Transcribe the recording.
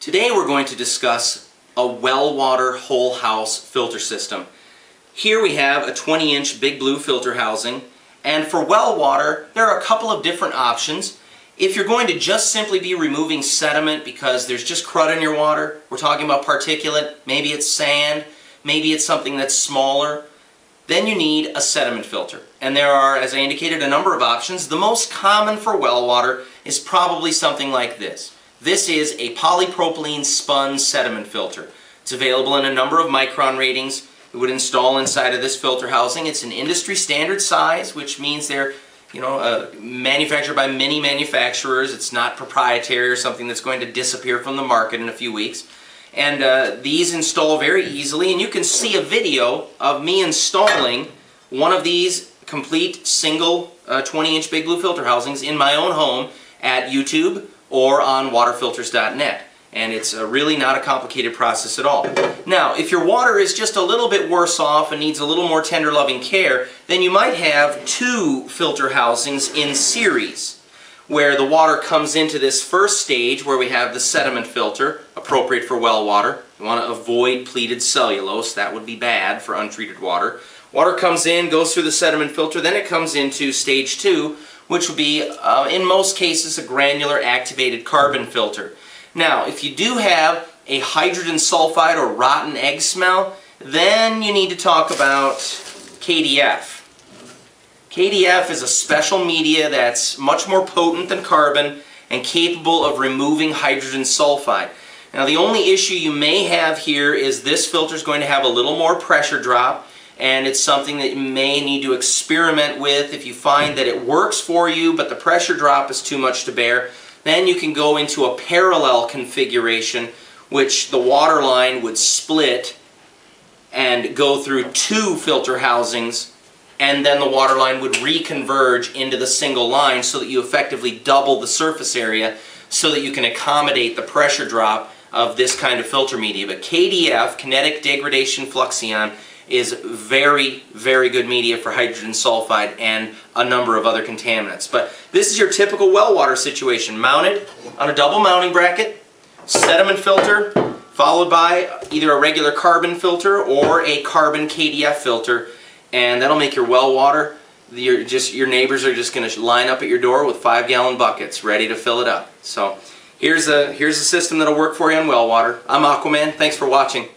Today we're going to discuss a well water whole house filter system. Here we have a 20-inch Big Blue filter housing, and for well water there are a couple of different options. If you're going to just simply be removing sediment because there's just crud in your water, we're talking about particulate, maybe it's sand, maybe it's something that's smaller, then you need a sediment filter. And there are, as I indicated, a number of options. The most common for well water is probably something like this. This is a polypropylene spun sediment filter. It's available in a number of micron ratings. It would install inside of this filter housing. It's an industry standard size, which means they're manufactured by many manufacturers. It's not proprietary or something that's going to disappear from the market in a few weeks. And these install very easily, and you can see a video of me installing one of these complete single 20-inch Big Blue filter housings in my own home at YouTube or on waterfilters.net. And it's really not a complicated process at all. Now, if your water is just a little bit worse off and needs a little more tender loving care, then you might have two filter housings in series, where the water comes into this first stage where we have the sediment filter, appropriate for well water. You want to avoid pleated cellulose, that would be bad for untreated water. Water comes in, goes through the sediment filter, then it comes into stage 2, which would be, in most cases, a granular activated carbon filter. Now, if you do have a hydrogen sulfide or rotten egg smell, then you need to talk about KDF. KDF is a special media that's much more potent than carbon and capable of removing hydrogen sulfide. Now, the only issue you may have here is this filter is going to have a little more pressure drop, and it's something that you may need to experiment with. If you find that it works for you but the pressure drop is too much to bear, then you can go into a parallel configuration, which the water line would split and go through two filter housings, and then the water line would reconverge into the single line so that you effectively double the surface area so that you can accommodate the pressure drop of this kind of filter media. But KDF, Kinetic Degradation Fluxion, is very, very good media for hydrogen sulfide and a number of other contaminants. But this is your typical well water situation, mounted on a double mounting bracket, sediment filter, followed by either a regular carbon filter or a carbon KDF filter, and that'll make your well water, your neighbors are just going to line up at your door with 5-gallon buckets ready to fill it up. So here's a system that'll work for you on well water. I'm Aquaman. Thanks for watching.